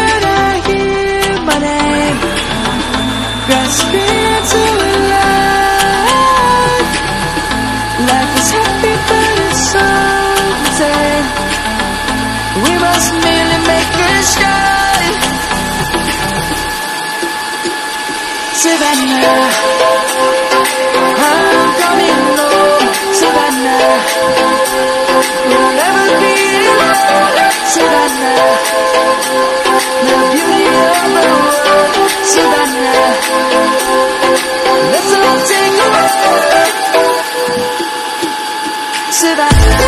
and I hear my name, grasping into life. Life is happy but it's so insane. We must merely make a start. Savannah, I'm coming home. Savannah, we'll never be alone. Savannah, the beauty of the world. Savannah, let's all take a walk. Savannah.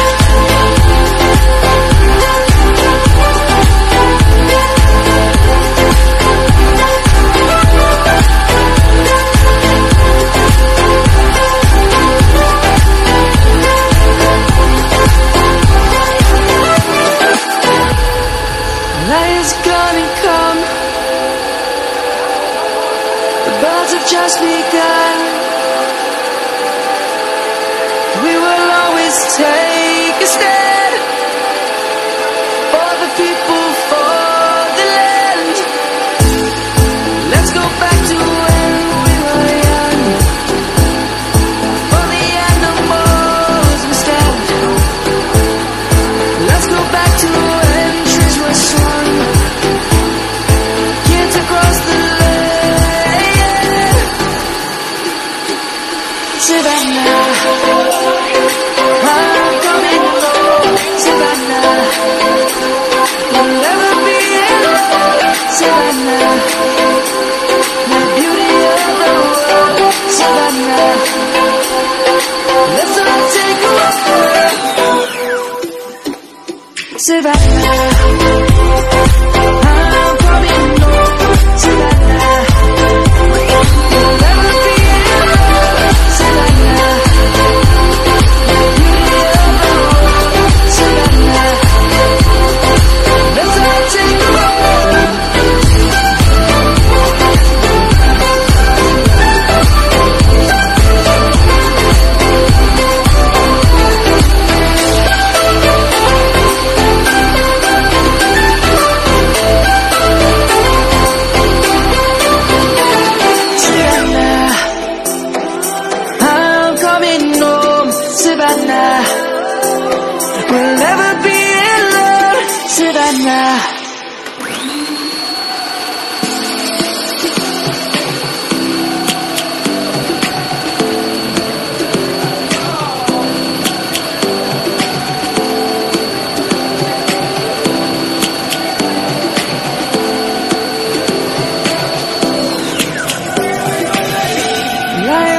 Just begun. We will always take a stand for the people, for the land. Let's go back to when we were young. For the animals we stand. Let's go back to when trees were swung. Kids across the Savannah, I'm coming home. Savannah, we'll never be alone. Savannah, the beauty of the world. Savannah, let's all take a walk. Savannah, I'm coming home. Savannah, we'll never be Savannah, the beauty of the world. Savannah, let's all take a walk.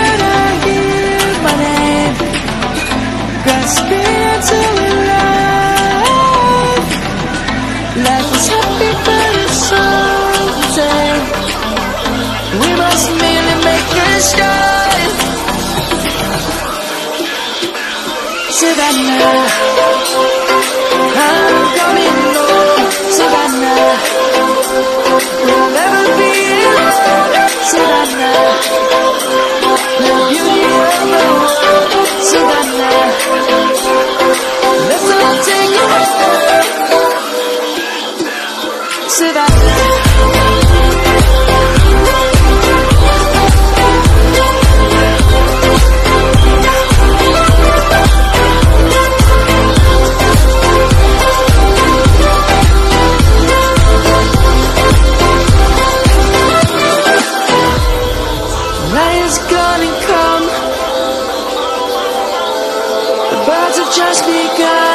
and I hear my name, grasping into life. Life is happy but it's so insane. We must merely make a start. Savannah, I'm coming home. Savannah, we'll never be alone. Savannah, the beauty of the world. Savannah, let's all take a walk. Savannah. Just begun.